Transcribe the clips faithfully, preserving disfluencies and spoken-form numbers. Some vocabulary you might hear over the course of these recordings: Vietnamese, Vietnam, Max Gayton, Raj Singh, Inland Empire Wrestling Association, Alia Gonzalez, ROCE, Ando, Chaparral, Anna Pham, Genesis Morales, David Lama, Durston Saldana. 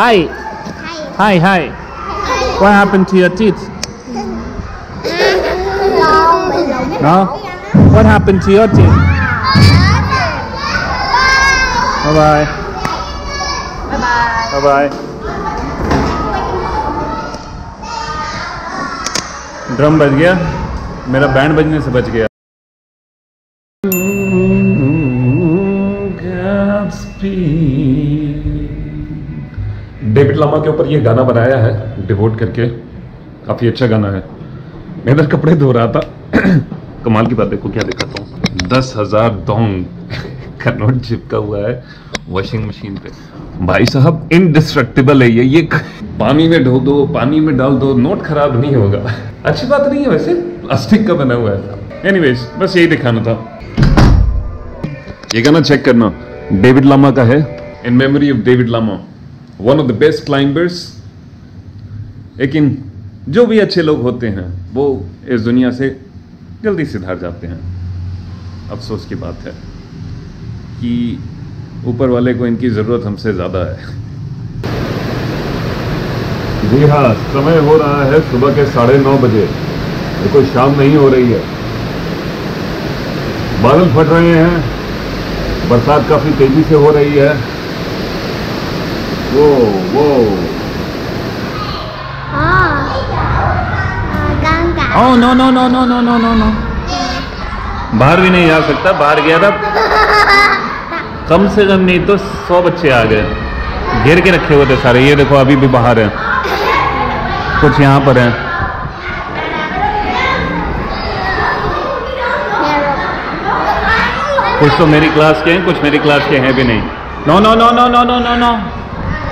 Hi. Hi. Hi. Hi. What happened to your teeth? No. What happened to your teeth? Bye bye. Bye bye. Bye bye. Drum बज गया, मेरा band बजने से बच गया. David Lama के ऊपर ये गाना बनाया है डिवोट करके, काफ़ी अच्छा गाना है. मैं इधर कपड़े धो रहा था. कमाल की बात, देखो क्या दिखाता हूँ. दस हज़ार डोंग का नोट चिपका हुआ है वॉशिंग मशीन पे. भाई साहब इनडिस्ट्रक्टिबल है ये ये पानी में धो दो, पानी में डाल दो, नोट खराब नहीं होगा. अच्छी बात नहीं है वैसे, प्लास्टिक का बना हुआ है. एनीवेज बस यही दिखाना था. ये गाना चेक करना, डेविड लामा का है. In memory of David Lama, one of the best climbers. लेकिन जो भी अच्छे लोग होते हैं वो इस दुनिया से जल्दी सिधार जाते हैं. अफसोस की बात है कि ऊपर वाले को इनकी ज़रूरत हमसे ज़्यादा है. जी हाँ, समय हो रहा है सुबह के साढ़े नौ बजे. तो कोई शाम नहीं हो रही है. बादल फट रहे हैं, बरसात काफ़ी तेज़ी से हो रही है. वो वो oh no no no no no no no no बाहर भी नहीं जा सकता. बाहर गया था कम से कम नहीं तो सौ बच्चे आ गए, घेर के रखे हुए थे सारे. ये देखो अभी भी बाहर हैं, कुछ यहाँ पर हैं. कुछ तो मेरी क्लास के हैं, कुछ मेरी क्लास के हैं भी नहीं. No no no no no no no no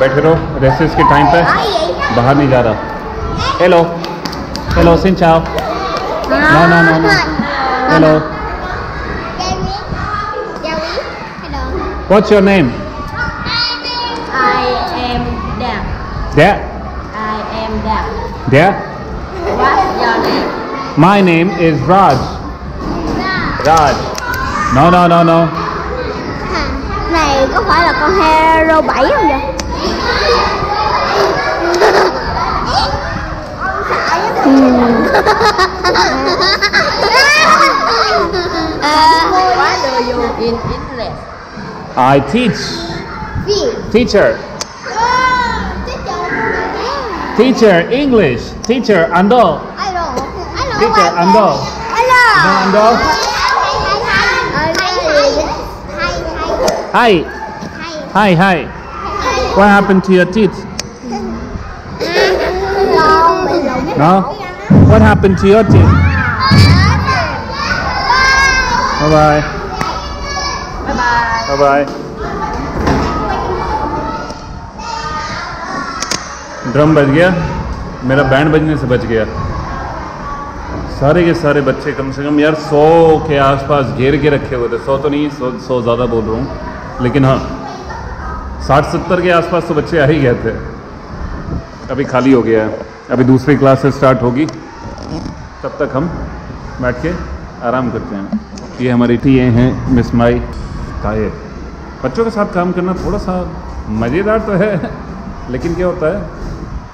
बैठे रहो, रेसेस के टाइम पे बाहर नहीं जा रहा. हेलो हेलो सिंह साहब, no no no no hello, what's your name? I am Dam. Dam? I am Dam. Dam? What's your name? My name is Raj. Raj? No no no no Có phải là con hero bảy không vậy? What do you in English? I teach. Teacher. Teacher English. Teacher Ando. Teacher Ando. Ando. Hi. Hi, hi. What happened to your teeth? No? What happened to your teeth? Bye bye. Bye bye. Drum बज गया, मेरा band बजने से बच गया. सारे के सारे बच्चे कम से कम यार सौ के आसपास घेर के रखे हुए थे. सौ तो नहीं, सौ सौ ज़्यादा बोल रहा हूँ, लेकिन हाँ साठ सत्तर के आसपास तो बच्चे आ ही गए थे. अभी खाली हो गया है, अभी दूसरी क्लास से स्टार्ट होगी. तब तक हम बैठ के आराम करते हैं. ये हमारी टी ए हैं मिस माई तायब. बच्चों के साथ काम करना थोड़ा सा मज़ेदार तो है, लेकिन क्या होता है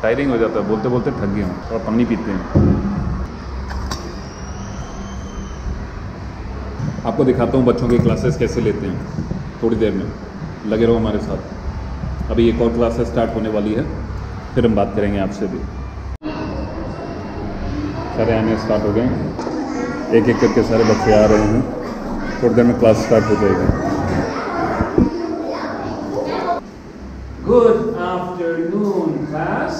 टायरिंग हो जाता है. बोलते बोलते थक गए हैं, थोड़ा पानी पीते हैं. आपको दिखाता हूँ बच्चों की क्लासेस कैसे लेते हैं. थोड़ी देर में लगे रहो हमारे साथ. अभी एक और क्लास स्टार्ट होने वाली है, फिर हम बात करेंगे आपसे भी. सारे आने स्टार्ट हो गए, एक एक करके सारे बच्चे आ रहे हैं. थोड़ी देर में क्लास स्टार्ट हो जाएगा. Good afternoon class.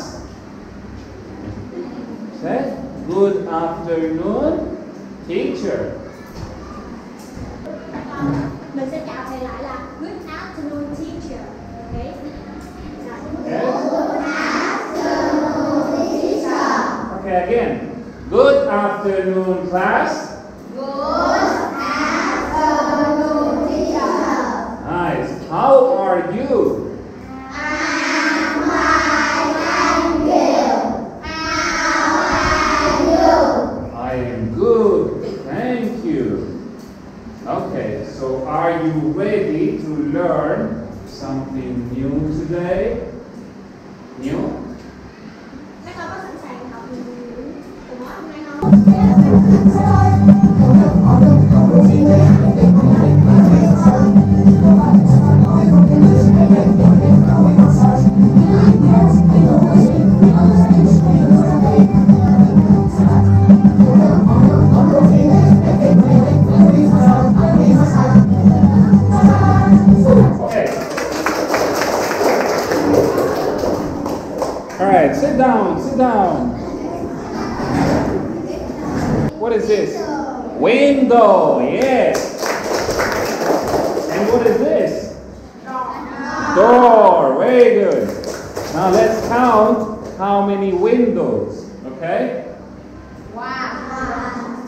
Good afternoon teacher. Mình sẽ chào thầy lại là good afternoon teacher. Okay. again. Good afternoon, class. Good afternoon, teacher. Nice. How are you? I'm fine, thank you. How are you? I am good, thank you. Okay, so are you ready to learn something new today? New? Sit down, sit down. What is this? Window. Window, yes. And what is this? Door. Door, very good. Now let's count how many windows, okay? One,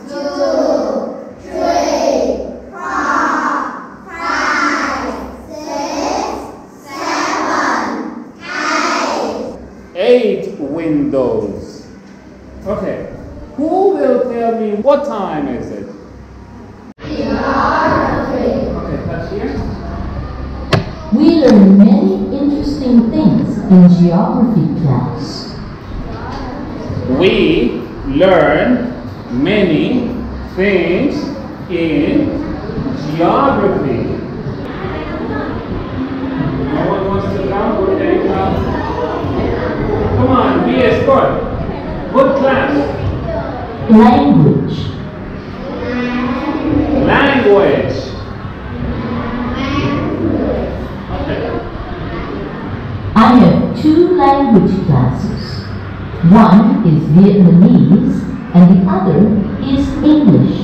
two, three, four, five, six, seven, eight. Eight windows. Okay, who will tell me what time is it? Okay, touch here. We learn many interesting things in geography class. We learn many things in geography. No one wants to come? Okay, come. Come on, be a sport. Good class. Language. Language. Okay. I have two language classes. One is Vietnamese and the other is English.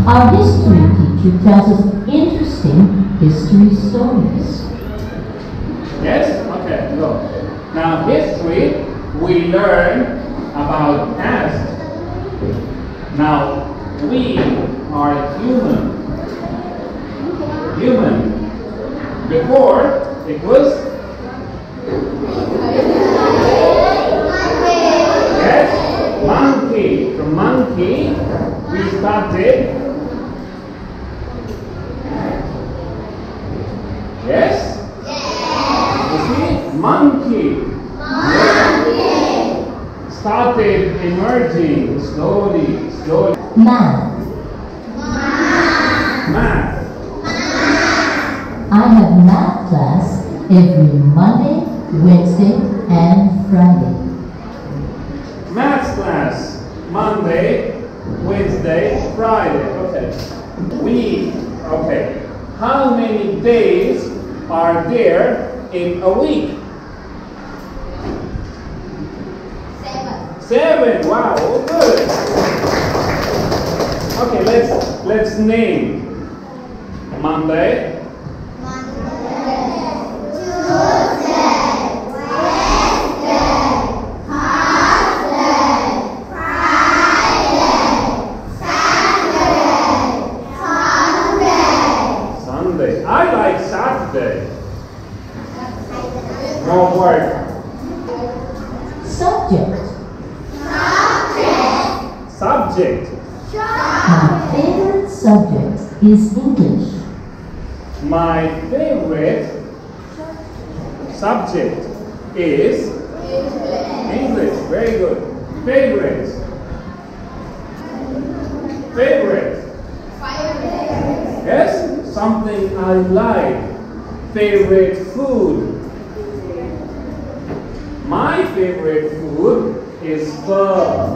Our history teacher tells us interesting history stories. Yes? Okay, go. Now history, we learn about past. Now, we are human. Human. Before, it was? Yes, monkey. From monkey, we started. Yes? You see? Monkey. Started emerging slowly, slowly. Math. Math. Math. Math. I have math class every Monday, Wednesday, and Friday. Math class Monday, Wednesday, Friday. Okay. We. Okay. How many days are there in a week? Seven. Wow, good. Okay, let's let's name. Monday. Monday. Tuesday. Wednesday. Thursday. Friday. Saturday. Sunday. Sunday. I like Saturday. No word. Subject. Subject. My favorite subject is English. My favorite subject is English. Very good. Favorite. Favorite. Yes? Something I like. Favorite food. My favorite food is pho.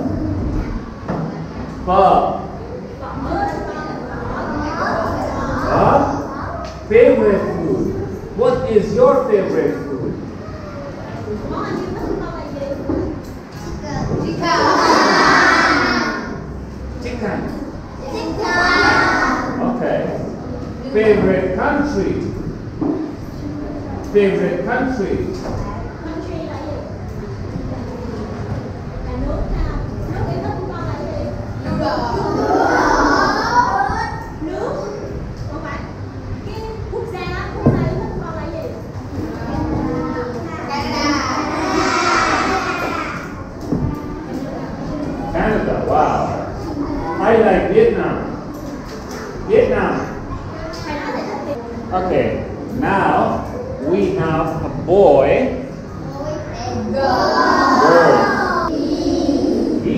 Pho. Pho? Favorite food. What is your favorite food? Chicken. Chicken. Chicken. Okay. Favorite country. Favorite country. Country. like Vietnam. Vietnam. Okay, now we have a boy. Girl. He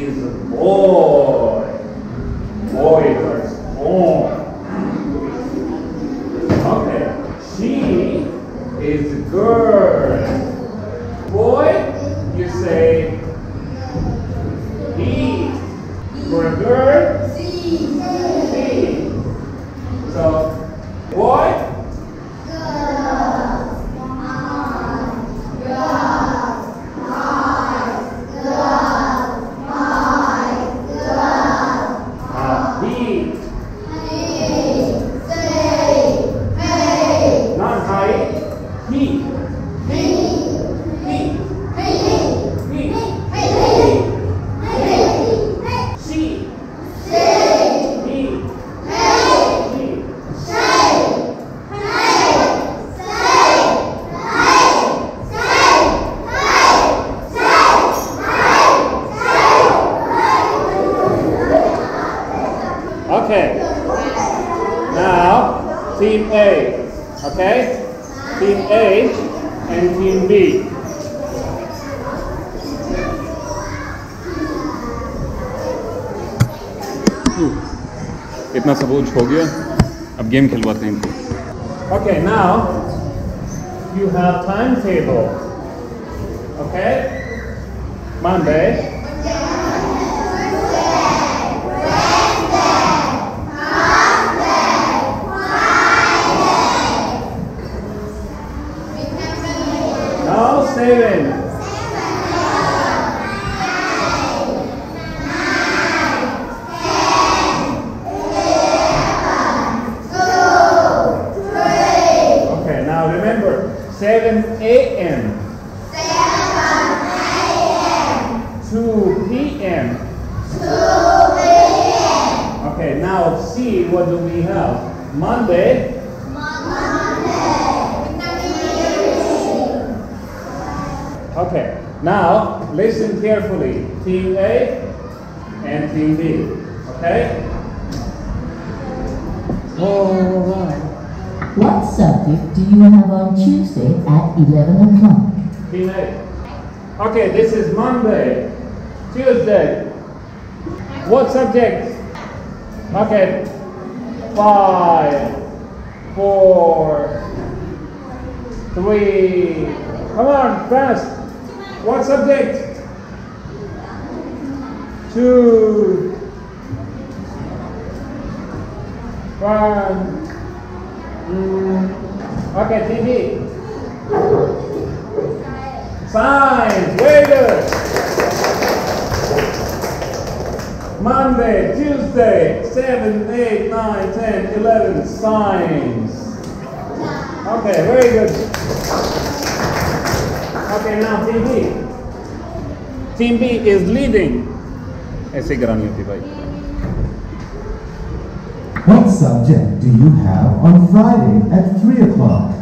is a boy. Boy is born. Okay, she is a girl. Boy, you say he. For a girl, she. She. So, boy. Okay, now team A, okay? Team A and team B. इतना सब कुछ हो गया, अब game खिलवाते हैं इनको। Okay, now you have timetable, okay? Monday. Seven. Seven. Eight, nine, ten, eleven, two, three. Okay, now remember, seven A M seven A M two P M two P M Okay, now see what do we have? Monday. Okay, now listen carefully, team A and team B, okay? Alright. What subject do you have on Tuesday at eleven o'clock? Team A. Okay, this is Monday, Tuesday. What subject? Okay. Five, four, three, come on, fast. What subject? Two. One. Mm. Okay, T V. Science. Very good. Monday, Tuesday, seven, eight, nine, ten, eleven. Science. Okay, very good. Okay, now team B. Team B is leading. ऐसे करानी होती भाई. What subject do you have on Friday at three o'clock?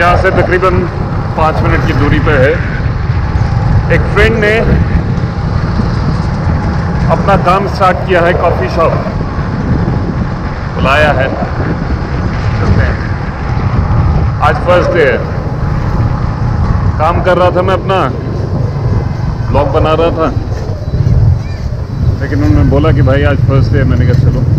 यहाँ से तकरीबन पाँच minute की दूरी पे है। एक फ्रेंड ने अपना काम स्टार्ट किया है, कॉफ़ी शॉप बुलाया है। आज फर्स्ट डे है। काम कर रहा था मैं, अपना ब्लॉग बना रहा था, लेकिन उन्होंने बोला कि भाई आज फर्स्ट डे है। मैंने कहा चलो।